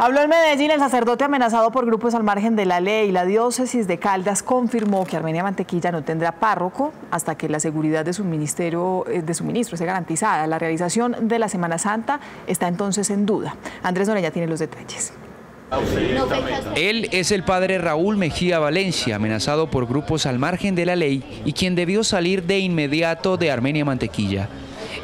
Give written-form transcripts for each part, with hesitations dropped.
Habló en Medellín el sacerdote amenazado por grupos al margen de la ley. La diócesis de Caldas confirmó que Armenia Mantequilla no tendrá párroco hasta que la seguridad de suministro esté garantizada. La realización de la Semana Santa está entonces en duda. Andrés Noreña tiene los detalles. Él es el padre Raúl Mejía Valencia, amenazado por grupos al margen de la ley y quien debió salir de inmediato de Armenia Mantequilla.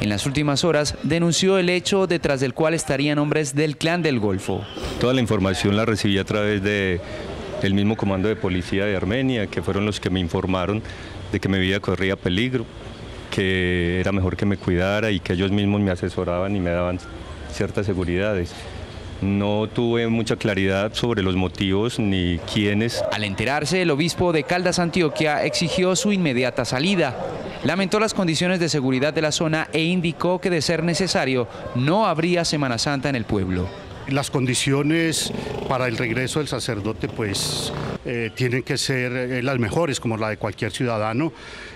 En las últimas horas denunció el hecho detrás del cual estarían hombres del Clan del Golfo. Toda la información la recibí a través del mismo comando de policía de Armenia, que fueron los que me informaron de que mi vida corría peligro, que era mejor que me cuidara y que ellos mismos me asesoraban y me daban ciertas seguridades. No tuve mucha claridad sobre los motivos ni quiénes. Al enterarse, el obispo de Caldas, Antioquia, exigió su inmediata salida. Lamentó las condiciones de seguridad de la zona e indicó que, de ser necesario, no habría Semana Santa en el pueblo. Las condiciones para el regreso del sacerdote pues tienen que ser las mejores, como la de cualquier ciudadano,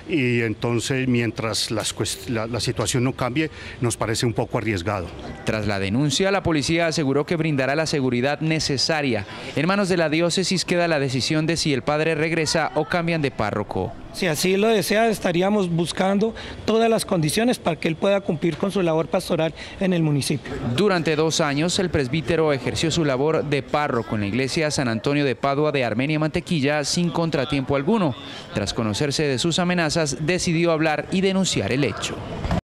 y entonces mientras la situación no cambie nos parece un poco arriesgado. Tras la denuncia, la policía aseguró que brindará la seguridad necesaria. En manos de la diócesis queda la decisión de si el padre regresa o cambian de párroco. Si así lo desea, estaríamos buscando todas las condiciones para que él pueda cumplir con su labor pastoral en el municipio. Durante 2 años, el presbítero ejerció su labor de párroco en la iglesia San Antonio de Padua de Armenia Mantequilla sin contratiempo alguno. Tras conocerse de sus amenazas, decidió hablar y denunciar el hecho.